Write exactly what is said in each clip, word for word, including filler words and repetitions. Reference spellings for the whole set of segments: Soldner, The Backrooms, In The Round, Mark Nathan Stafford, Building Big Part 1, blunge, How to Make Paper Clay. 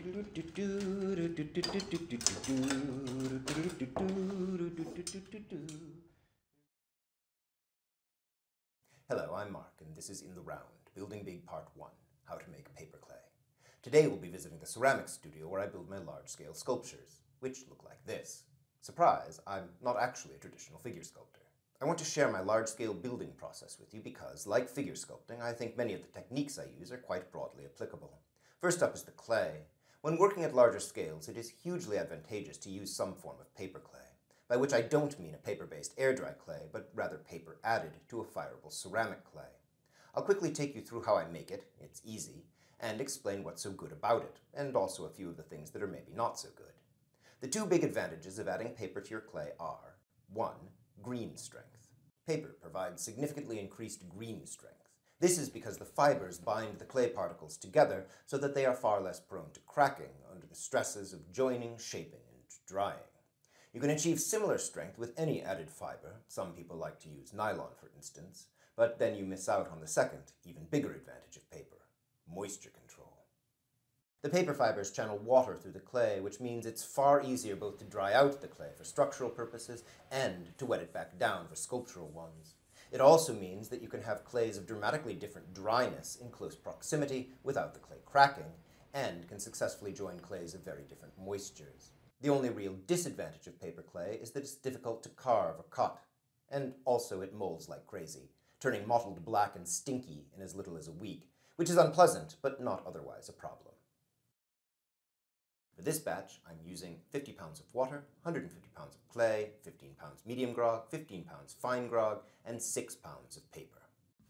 Hello, I'm Mark, and this is In The Round, Building Big Part one, How to Make Paper Clay. Today we'll be visiting the ceramics studio where I build my large-scale sculptures, which look like this. Surprise, I'm not actually a traditional figure sculptor. I want to share my large-scale building process with you because, like figure sculpting, I think many of the techniques I use are quite broadly applicable. First up is the clay. When working at larger scales, it is hugely advantageous to use some form of paper clay, by which I don't mean a paper-based air-dry clay, but rather paper added to a fireable ceramic clay. I'll quickly take you through how I make it, it's easy, and explain what's so good about it, and also a few of the things that are maybe not so good. The two big advantages of adding paper to your clay are, one, green strength. Paper provides significantly increased green strength. This is because the fibers bind the clay particles together so that they are far less prone to cracking under the stresses of joining, shaping, and drying. You can achieve similar strength with any added fiber. Some people like to use nylon, for instance, but then you miss out on the second, even bigger advantage of paper, moisture control. The paper fibers channel water through the clay, which means it's far easier both to dry out the clay for structural purposes and to wet it back down for sculptural ones. It also means that you can have clays of dramatically different dryness in close proximity without the clay cracking, and can successfully join clays of very different moistures. The only real disadvantage of paper clay is that it's difficult to carve or cut, and also it molds like crazy, turning mottled black and stinky in as little as a week, which is unpleasant, but not otherwise a problem. For this batch, I'm using fifty pounds of water, one hundred fifty pounds of clay, fifteen pounds medium grog, fifteen pounds fine grog, and six pounds of paper.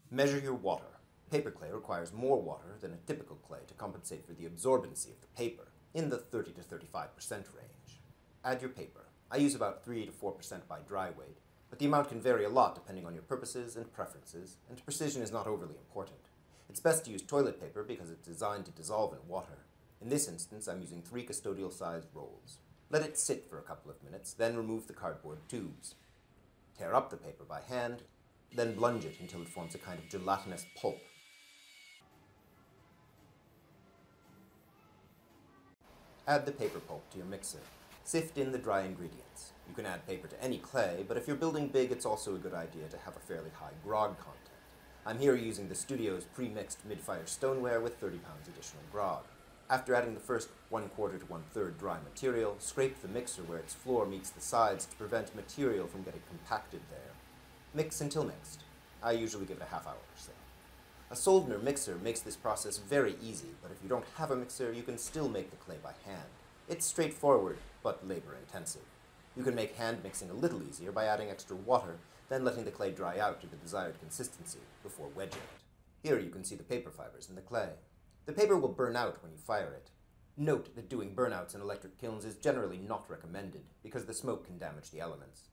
Measure your water. Paper clay requires more water than a typical clay to compensate for the absorbency of the paper, in the thirty to thirty-five percent range. Add your paper. I use about three to four percent by dry weight, but the amount can vary a lot depending on your purposes and preferences, and precision is not overly important. It's best to use toilet paper because it's designed to dissolve in water. In this instance, I'm using three custodial-sized rolls. Let it sit for a couple of minutes, then remove the cardboard tubes. Tear up the paper by hand, then blunge it until it forms a kind of gelatinous pulp. Add the paper pulp to your mixer. Sift in the dry ingredients. You can add paper to any clay, but if you're building big, it's also a good idea to have a fairly high grog content. I'm here using the studio's pre-mixed mid-fire stoneware with thirty pounds additional grog. After adding the first one quarter to one third dry material, scrape the mixer where its floor meets the sides to prevent material from getting compacted there. Mix until mixed. I usually give it a half hour or so. A Soldner mixer makes this process very easy, but if you don't have a mixer, you can still make the clay by hand. It's straightforward, but labor-intensive. You can make hand mixing a little easier by adding extra water, then letting the clay dry out to the desired consistency before wedging it. Here you can see the paper fibers in the clay. The paper will burn out when you fire it. Note that doing burnouts in electric kilns is generally not recommended, because the smoke can damage the elements.